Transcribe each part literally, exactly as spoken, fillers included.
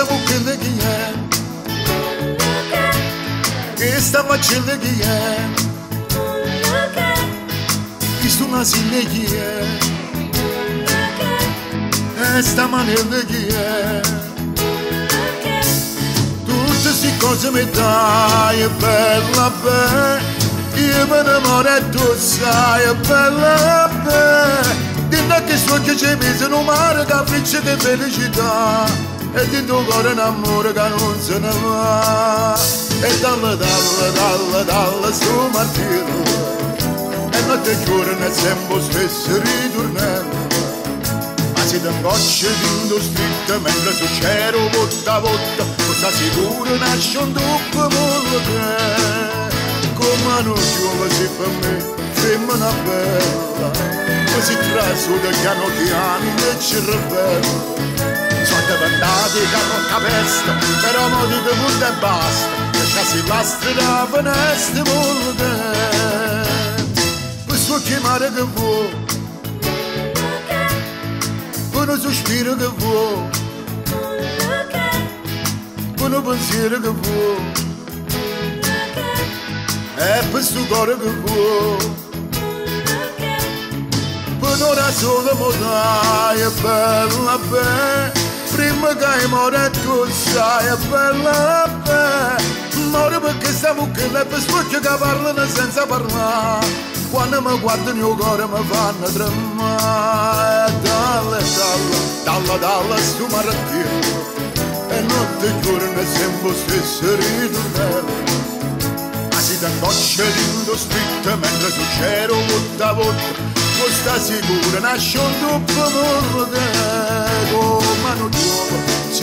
ज़िंदगी है, किस तरह ज़िंदगी है, किस तरह ज़िंदगी है, किस तरह ज़िंदगी है। Tutte si cose mi dai, è bella bella, io mi innamoro e tu sai, è bella bella. Dinda che so che c'è mese in un mare capriccio di felicità. E dentro un cuore un amore che non se ne va. E dalla, dalla, dalla, dalla su martino. E notte e giorno è sempre stesso ritornello. Ma siete in goccia d'industria, mentre sul cielo volta a volta, questa sicura nasce un doppio volete. Come non giovasi per me, sembra una bella. Così trasuda che hanno ti anni e ci ribello. Sono diventati carota pesta, però mo di che punto e basta, perché si lastra da veneste volte. Posso chiamare che vuoi, con un sospiro che vuoi, con un pensiero che vuoi, e per sto cuore che vuoi, con una sola modaglia e bella bella. Prima che muore tu sai è bella bella. Muore perché stavo che le pespucce che parlano senza parlare. Quando mi guardano il cuore mi fanno tremare. Dalla, dalla, dalla, dalla su marattina. E notte e giorno sempre stesso ritornello. Ma si t'angoscia l'indospita mentre sul cielo volta a volta. Questa sicura nasce un doppio morro che come non giova si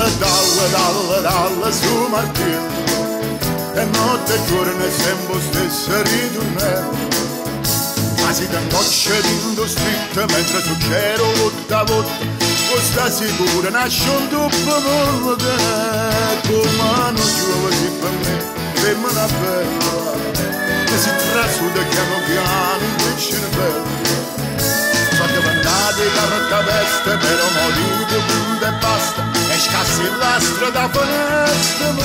dalla, dalla, dalla, dalla su martino. E notte e giorno è sempre stesso ritornello. Ma si t'angoscia d'industria mentre sul cielo volta a volta. Questa sicura nasce un doppio morro che come non giovasi per me, ferma una bella. E si trasuda piano piano il cervello. Sono diventate carota peste però morite punto e basta. Escassi il lastre da finestra.